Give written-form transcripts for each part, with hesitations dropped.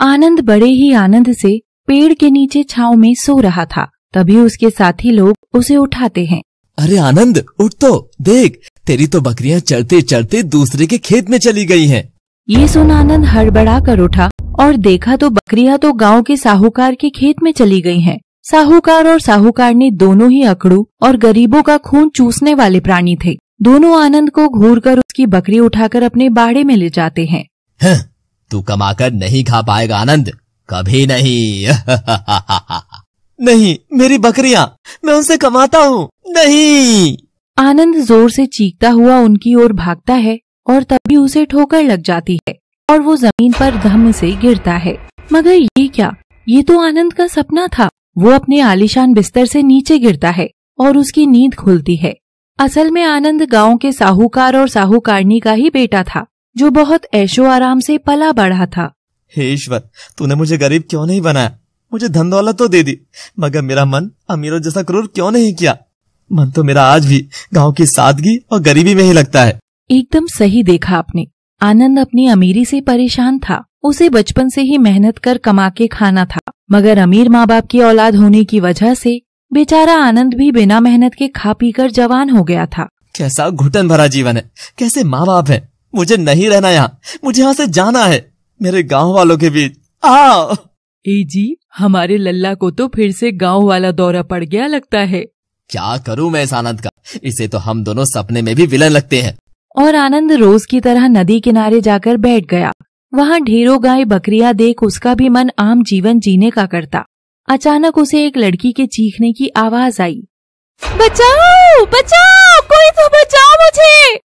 आनंद बड़े ही आनंद से पेड़ के नीचे छांव में सो रहा था। तभी उसके साथी लोग उसे उठाते हैं। अरे आनंद उठ तो, देख तेरी तो बकरियां चढ़ते चढ़ते दूसरे के खेत में चली गई हैं। ये सुन आनंद हड़बड़ा कर उठा और देखा तो बकरियां तो गांव के साहूकार के खेत में चली गई हैं। साहूकार और साहूकारनी दोनों ही अकड़ू और गरीबों का खून चूसने वाले प्राणी थे। दोनों आनंद को घूरकर उसकी बकरी उठाकर अपने बाड़े में ले जाते हैं। हाँ, तू कमाकर नहीं खा पाएगा आनंद, कभी नहीं। नहीं मेरी बकरियां, मैं उनसे कमाता हूँ, नहीं। आनंद जोर से चीखता हुआ उनकी ओर भागता है और तभी उसे ठोकर लग जाती है और वो जमीन पर धम्म से गिरता है। मगर ये क्या, ये तो आनंद का सपना था। वो अपने आलीशान बिस्तर से नीचे गिरता है और उसकी नींद खुलती है। असल में आनंद गांव के साहूकार और साहूकारनी का ही बेटा था, जो बहुत ऐशो आराम से पला बढ़ा था। हे ईश्वर, तूने मुझे गरीब क्यों नहीं बनाया? मुझे धन दौलत तो दे दी, मगर मेरा मन अमीरों जैसा क्रूर क्यों नहीं किया? मन तो मेरा आज भी गांव की सादगी और गरीबी में ही लगता है। एकदम सही देखा आपने। आनंद अपनी अमीरी से परेशान था। उसे बचपन से ही मेहनत कर कमा के खाना था, मगर अमीर माँ बाप की औलाद होने की वजह से बेचारा आनंद भी बिना मेहनत के खा पी कर जवान हो गया था। कैसा घुटन भरा जीवन है, कैसे माँ बाप है। मुझे नहीं रहना यहाँ, मुझे यहाँ से जाना है, मेरे गाँव वालों के बीच। आओ ए जी, हमारे लल्ला को तो फिर से गांव वाला दौरा पड़ गया लगता है। क्या करूं मैं इस आनंद का, इसे तो हम दोनों सपने में भी विलन लगते हैं। और आनंद रोज की तरह नदी किनारे जाकर बैठ गया। वहाँ ढेरों गाय बकरियां देख उसका भी मन आम जीवन जीने का करता। अचानक उसे एक लड़की के चीखने की आवाज आई। बचाओ बचाओ, कोई तो बचाओ मुझे।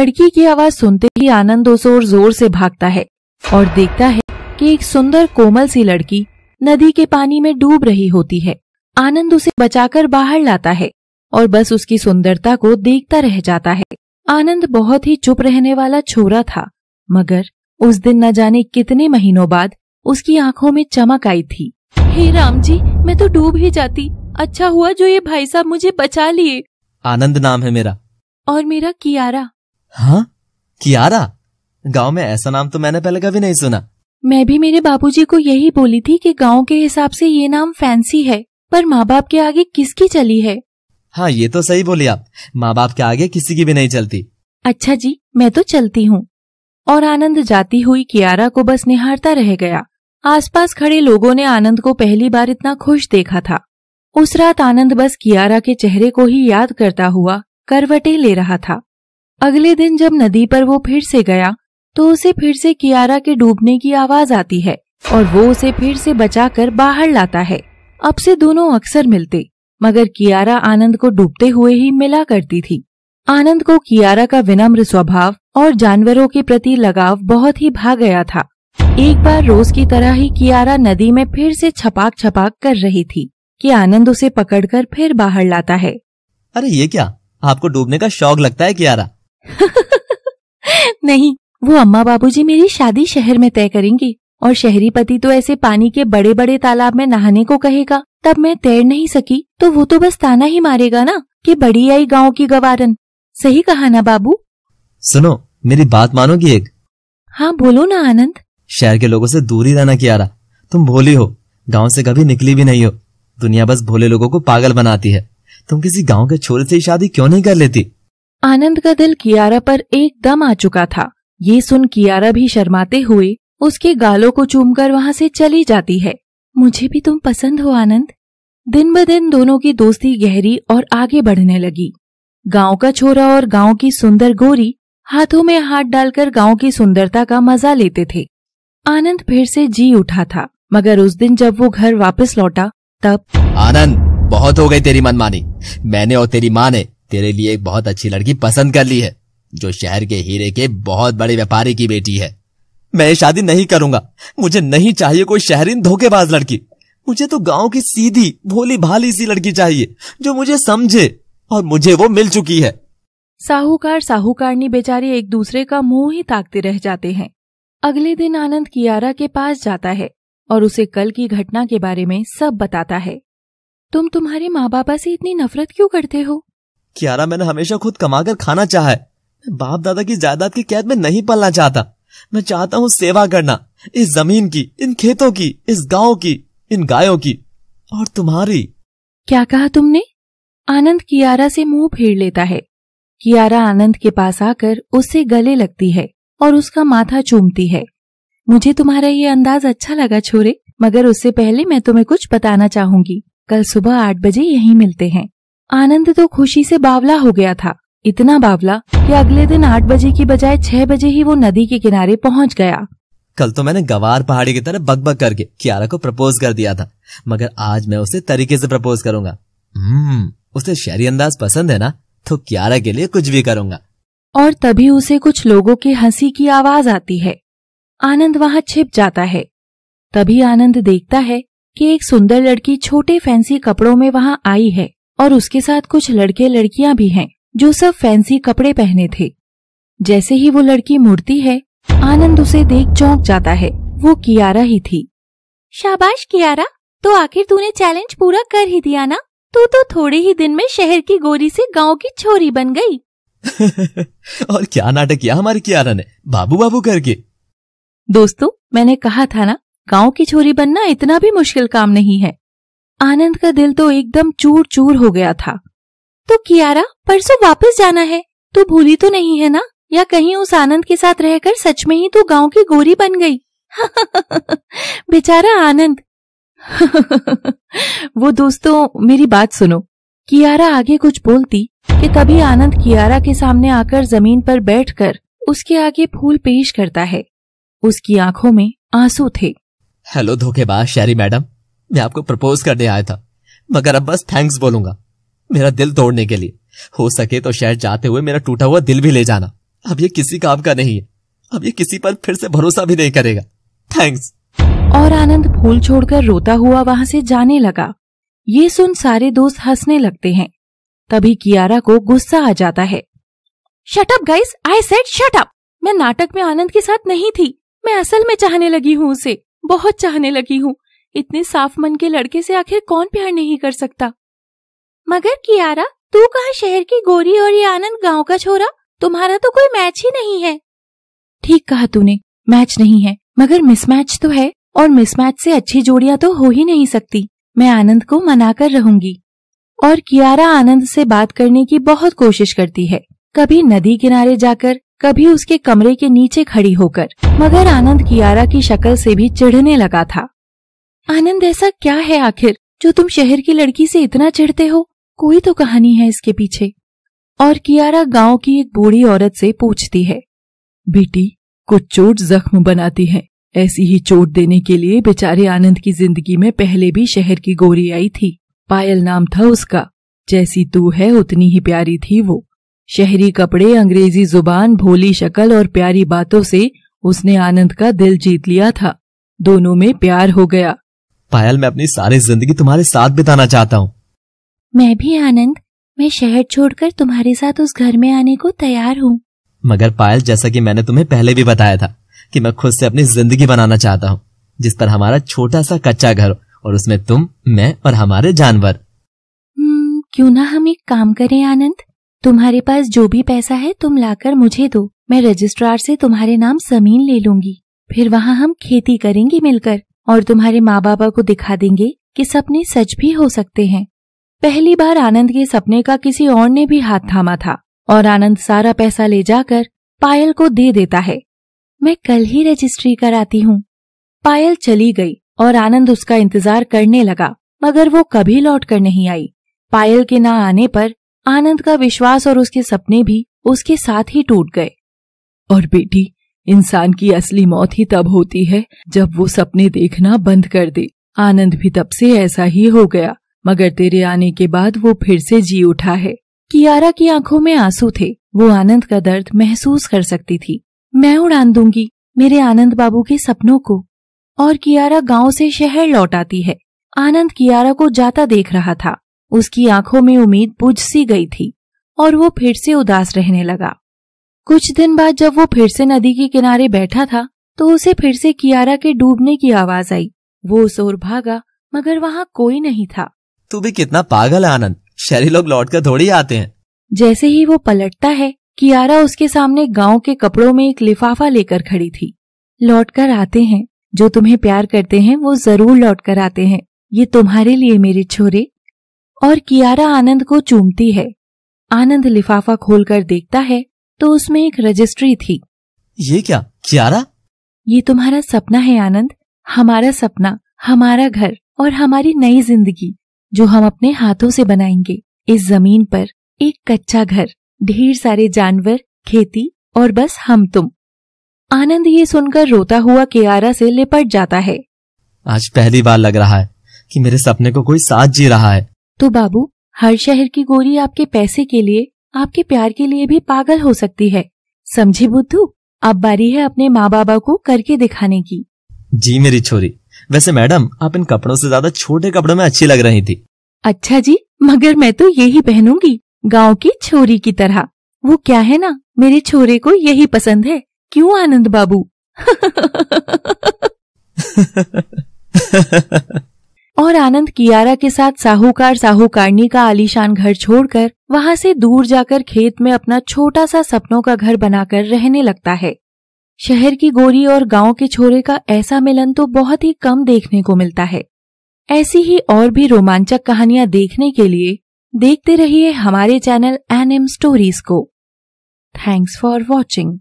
लड़की की आवाज सुनते ही आनंद उस ओर जोर से भागता है और देखता है कि एक सुंदर कोमल सी लड़की नदी के पानी में डूब रही होती है। आनंद उसे बचाकर बाहर लाता है और बस उसकी सुंदरता को देखता रह जाता है। आनंद बहुत ही चुप रहने वाला छोरा था, मगर उस दिन न जाने कितने महीनों बाद उसकी आंखों में चमक आई थी। हे राम जी, मैं तो डूब ही जाती, अच्छा हुआ जो ये भाई साहब मुझे बचा लिए। आनंद नाम है मेरा। और मेरा कियारा। हाँ कियारा, गाँव में ऐसा नाम तो मैंने पहले कभी नहीं सुना। मैं भी मेरे बाबूजी को यही बोली थी कि गांव के हिसाब से ये नाम फैंसी है, पर माँ बाप के आगे किसकी चली है। हाँ ये तो सही बोली आप, माँ बाप के आगे किसी की भी नहीं चलती। अच्छा जी, मैं तो चलती हूँ। और आनंद जाती हुई कियारा को बस निहारता रह गया। आसपास खड़े लोगों ने आनंद को पहली बार इतना खुश देखा था। उस रात आनंद बस कियारा के चेहरे को ही याद करता हुआ करवटें ले रहा था। अगले दिन जब नदी पर वो फिर से गया तो उसे फिर से कियारा के डूबने की आवाज आती है और वो उसे फिर से बचाकर बाहर लाता है। अब से दोनों अक्सर मिलते, मगर कियारा आनंद को डूबते हुए ही मिला करती थी। आनंद को कियारा का विनम्र स्वभाव और जानवरों के प्रति लगाव बहुत ही भा गया था। एक बार रोज की तरह ही कियारा नदी में फिर से छपाक छपाक कर रही थी कि आनंद उसे पकड़कर फिर बाहर लाता है। अरे ये क्या, आपको डूबने का शौक लगता है कियारा? नहीं, वो अम्मा बाबूजी मेरी शादी शहर में तय करेंगी और शहरी पति तो ऐसे पानी के बड़े बड़े तालाब में नहाने को कहेगा, तब मैं तैर नहीं सकी तो वो तो बस ताना ही मारेगा ना कि बड़ी आई गांव की गवारन। सही कहा ना बाबू? सुनो मेरी बात मानोगी एक? हाँ बोलो ना आनंद। शहर के लोगों से दूरी रहना कियारा, तुम भोली हो, गाँव से कभी निकली भी नहीं हो। दुनिया बस भोले लोगों को पागल बनाती है, तुम किसी गाँव के छोरे से शादी क्यों नहीं कर लेती? आनंद का दिल कियारा पर एकदम आ चुका था। ये सुन कियारा भी शर्माते हुए उसके गालों को चूमकर वहाँ से चली जाती है। मुझे भी तुम पसंद हो आनंद। दिन ब दिन दोनों की दोस्ती गहरी और आगे बढ़ने लगी। गांव का छोरा और गांव की सुंदर गोरी हाथों में हाथ डालकर गांव की सुंदरता का मजा लेते थे। आनंद फिर से जी उठा था, मगर उस दिन जब वो घर वापस लौटा तब। आनंद बहुत हो गई तेरी मनमानी, मैंने और तेरी माँ ने तेरे लिए एक बहुत अच्छी लड़की पसंद कर ली है, जो शहर के हीरे के बहुत बड़े व्यापारी की बेटी है। मैं शादी नहीं करूंगा, मुझे नहीं चाहिए कोई शहरीन धोखेबाज लड़की। मुझे तो गांव की सीधी भोली भाली सी लड़की चाहिए जो मुझे समझे, और मुझे वो मिल चुकी है। साहूकार साहूकारनी बेचारी एक दूसरे का मुंह ही ताकते रह जाते हैं। अगले दिन आनंद कियारा के पास जाता है और उसे कल की घटना के बारे में सब बताता है। तुम्हारे माँ बापा से इतनी नफरत क्यों करते हो? कियारा, मैंने हमेशा खुद कमाकर खाना चाहा है, बाप दादा की जायदाद की कैद में नहीं पलना चाहता। मैं चाहता हूँ सेवा करना, इस जमीन की, इन खेतों की, इस गांव की, इन गायों की और तुम्हारी। क्या कहा तुमने? आनंद कियारा से मुंह फेर लेता है। कियारा आनंद के पास आकर उससे गले लगती है और उसका माथा चूमती है। मुझे तुम्हारा ये अंदाज अच्छा लगा छोरे, मगर उससे पहले मैं तुम्हें कुछ बताना चाहूंगी। कल सुबह 8 बजे यहीं मिलते हैं। आनंद तो खुशी से बावला हो गया था, इतना बावला कि अगले दिन 8 बजे की बजाय 6 बजे ही वो नदी के किनारे पहुंच गया। कल तो मैंने गवार पहाड़ी की तरह बकबक करके कियारा को प्रपोज कर दिया था, मगर आज मैं उसे तरीके से प्रपोज करूंगा। उसे शहरी अंदाज पसंद है ना, तो कियारा के लिए कुछ भी करूंगा। और तभी उसे कुछ लोगों की हंसी की आवाज आती है। आनंद वहाँ छिप जाता है। तभी आनंद देखता है कि एक सुंदर लड़की छोटे फैंसी कपड़ों में वहाँ आई है और उसके साथ कुछ लड़के लड़कियाँ भी हैं जो सब फैंसी कपड़े पहने थे। जैसे ही वो लड़की मुड़ती है, आनंद उसे देख चौंक जाता है। वो कियारा ही थी। शाबाश कियारा, तो आखिर तूने चैलेंज पूरा कर ही दिया ना। तू तो थोड़े ही दिन में शहर की गोरी से गांव की छोरी बन गई। और क्या नाटक किया हमारी कियारा ने, बाबू बाबू करके। दोस्तों, मैंने कहा था ना, गांव की छोरी बनना इतना भी मुश्किल काम नहीं है। आनंद का दिल तो एकदम चूर चूर हो गया था। तो कियारा, परसों वापस जाना है, तू भूली तो नहीं है ना? या कहीं उस आनंद के साथ रहकर सच में ही तू गांव की गोरी बन गई। बेचारा आनंद। वो दोस्तों, मेरी बात सुनो। कियारा आगे कुछ बोलती कि तभी आनंद कियारा के सामने आकर जमीन पर बैठकर उसके आगे फूल पेश करता है। उसकी आंखों में आंसू थे। हेलो धोखेबाज शहरी मैडम, मैं आपको प्रपोज करने आया था, मगर अब बस थैंक्स बोलूंगा मेरा दिल तोड़ने के लिए। हो सके तो शहर जाते हुए मेरा टूटा हुआ दिल भी ले जाना। अब ये किसी काम का नहीं है, अब ये किसी पर फिर से भरोसा भी नहीं करेगा। थैंक्स। और आनंद फूल छोड़कर रोता हुआ वहाँ से जाने लगा। ये सुन सारे दोस्त हंसने लगते हैं। तभी कियारा को गुस्सा आ जाता है। Shut up guys, I said shut up. मैं नाटक में आनंद के साथ नहीं थी, मैं असल में चाहने लगी हूँ उसे, बहुत चाहने लगी हूँ। इतने साफ मन के लड़के से आखिर कौन प्यार नहीं कर सकता। मगर कियारा, तू कहाँ शहर की गोरी और ये आनंद गाँव का छोरा, तुम्हारा तो कोई मैच ही नहीं है। ठीक कहा तूने, मैच नहीं है, मगर मिसमैच तो है, और मिसमैच से अच्छी जोड़ियां तो हो ही नहीं सकती। मैं आनंद को मना कर रहूंगी। और कियारा आनंद से बात करने की बहुत कोशिश करती है, कभी नदी किनारे जाकर, कभी उसके कमरे के नीचे खड़ी होकर, मगर आनंद कियारा की शक्ल से भी चिढ़ने लगा था। आनंद, ऐसा क्या है आखिर जो तुम शहर की लड़की से इतना चिढ़ते हो? कोई तो कहानी है इसके पीछे। और कियारा गांव की एक बूढ़ी औरत से पूछती है, बेटी, कुछ चोट जख्म बनाती है। ऐसी ही चोट देने के लिए बेचारे आनंद की जिंदगी में पहले भी शहर की गोरी आई थी। पायल नाम था उसका। जैसी तू है उतनी ही प्यारी थी वो। शहरी कपड़े, अंग्रेजी जुबान, भोली शक्ल और प्यारी बातों से उसने आनंद का दिल जीत लिया था। दोनों में प्यार हो गया। पायल, मैं अपनी सारी जिंदगी तुम्हारे साथ बिताना चाहता हूँ। मैं भी आनंद, मैं शहर छोड़कर तुम्हारे साथ उस घर में आने को तैयार हूँ। मगर पायल, जैसा कि मैंने तुम्हें पहले भी बताया था कि मैं खुद से अपनी जिंदगी बनाना चाहता हूँ, जिस पर हमारा छोटा सा कच्चा घर हो और उसमें तुम, मैं और हमारे जानवर। क्यों ना हम एक काम करें आनंद, तुम्हारे पास जो भी पैसा है तुम लाकर मुझे दो। मैं रजिस्ट्रार से तुम्हारे नाम जमीन ले लूंगी। फिर वहाँ हम खेती करेंगे मिलकर, और तुम्हारे माँ बाबा को दिखा देंगे कि सपने सच भी हो सकते हैं। पहली बार आनंद के सपने का किसी और ने भी हाथ थामा था। और आनंद सारा पैसा ले जाकर पायल को दे देता है। मैं कल ही रजिस्ट्री कराती हूँ। पायल चली गई और आनंद उसका इंतजार करने लगा, मगर वो कभी लौट कर नहीं आई। पायल के ना आने पर आनंद का विश्वास और उसके सपने भी उसके साथ ही टूट गए। और बेटी, इंसान की असली मौत ही तब होती है जब वो सपने देखना बंद कर दे। आनंद भी तब से ऐसा ही हो गया, मगर तेरे आने के बाद वो फिर से जी उठा है। कियारा की आंखों में आंसू थे। वो आनंद का दर्द महसूस कर सकती थी। मैं उड़ान दूंगी मेरे आनंद बाबू के सपनों को। और कियारा गांव से शहर लौट आती है। आनंद कियारा को जाता देख रहा था। उसकी आंखों में उम्मीद बुझ सी गई थी और वो फिर से उदास रहने लगा। कुछ दिन बाद जब वो फिर से नदी के किनारे बैठा था तो उसे फिर से कियारा के डूबने की आवाज आई। वो उस ओर भागा, मगर वहाँ कोई नहीं था। तू भी कितना पागल है आनंद, शहरी लोग लौट कर थोड़ी आते हैं। जैसे ही वो पलटता है कियारा उसके सामने गांव के कपड़ों में एक लिफाफा लेकर खड़ी थी। लौट कर आते हैं जो तुम्हें प्यार करते हैं, वो जरूर लौट कर आते हैं, ये तुम्हारे लिए मेरे छोरे। और कियारा आनंद को चूमती है। आनंद लिफाफा खोलकर देखता है तो उसमें एक रजिस्ट्री थी। ये क्या कियारा? ये तुम्हारा सपना है आनंद, हमारा सपना, हमारा घर और हमारी नई जिंदगी जो हम अपने हाथों से बनाएंगे। इस जमीन पर एक कच्चा घर, ढेर सारे जानवर, खेती और बस हम तुम। आनंद ये सुनकर रोता हुआ कियारा से लिपट जाता है। आज पहली बार लग रहा है कि मेरे सपने को कोई साथ जी रहा है। तो बाबू, हर शहर की गोरी आपके पैसे के लिए, आपके प्यार के लिए भी पागल हो सकती है, समझे बुद्धू? अब बारी है अपने माँ बाबा को करके दिखाने की। जी मेरी छोरी, वैसे मैडम आप इन कपड़ों से ज्यादा छोटे कपड़ों में अच्छी लग रही थी। अच्छा जी, मगर मैं तो यही पहनूंगी, गांव की छोरी की तरह। वो क्या है ना, मेरे छोरे को यही पसंद है, क्यों आनंद बाबू? और आनंद कियारा के साथ साहूकार साहूकारनी का आलीशान घर छोड़कर वहाँ से दूर जाकर खेत में अपना छोटा सा सपनों का घर बनाकर रहने लगता है। शहर की गोरी और गांव के छोरे का ऐसा मिलन तो बहुत ही कम देखने को मिलता है। ऐसी ही और भी रोमांचक कहानियां देखने के लिए देखते रहिए हमारे चैनल एनिम स्टोरीज को। Thanks for watching.